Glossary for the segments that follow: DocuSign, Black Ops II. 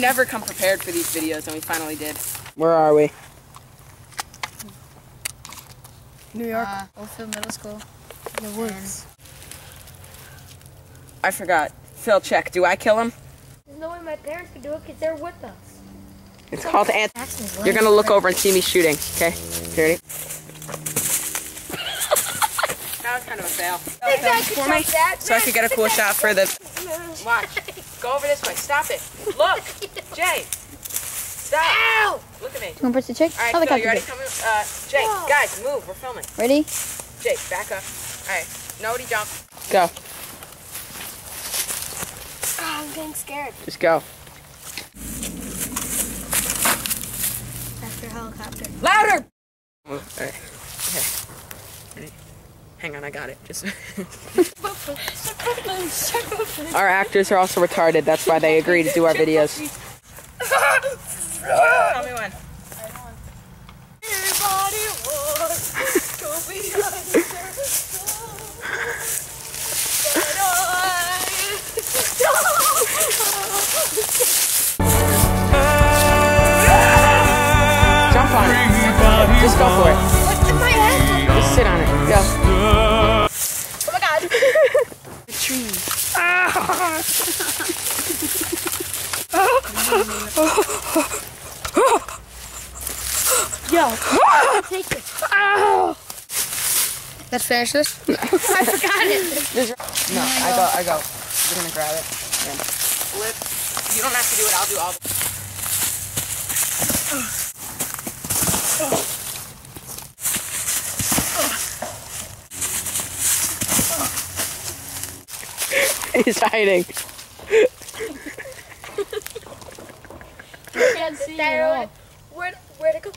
never come prepared for these videos, and we finally did. Where are we? New York. Oldfield Middle School. The woods. I forgot. Phil, check. Do I kill him? There's no way my parents could do it because they're with us. It's called ant. You're going to look over and see me shooting, okay? You ready? That was kind of a fail. So I could get a cool shot for the... Watch. Go over this way. Stop it. Look. Jay. Stop. Ow! Look at me. Do you want to press the check? All right, Phil, you ready? Jay, guys, move. We're filming. Ready? Jay, back up. All right. Nobody jump. Go. Oh, I'm getting scared. Just go. Helicopter. Louder! Oh, all right. Okay. Ready? Hang on, I got it. Just. Our actors are also retarded. That's why they agree to do our videos. Tell me when. Just go for it. What's in my head? Just sit on it. Go. Oh my god. The tree. Yo. Take it. Let's finish this. I forgot it. No, I go. You're gonna grab it. Yeah. Flip. You don't have to do it. I'll do all the... He's hiding. You can't see it. Where'd it go?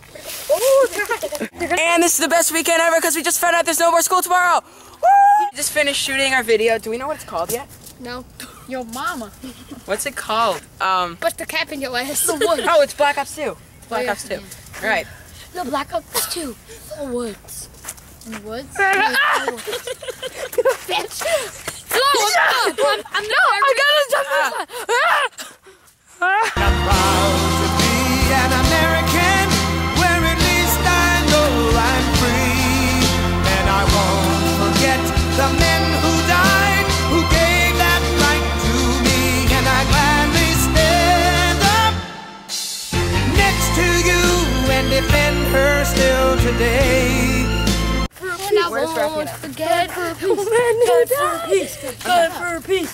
Oh, God. And this is the best weekend ever because we just found out there's no more school tomorrow. Woo! We just finished shooting our video. Do we know what it's called yet? No. Yo, mama. What's it called? Put the cap in your ass. The wood. Oh, it's Black Ops 2. Black Ops 2. Yeah. Right. No, Black Ops 2. The woods. In the woods? Bitch. I gotta stop this one. I'm proud to be an American, where at least I know I'm free. And I won't forget the men who died, who gave that right to me. And I gladly stand up next to you and defend her still today. Where's Rafina? God for peace. God for peace.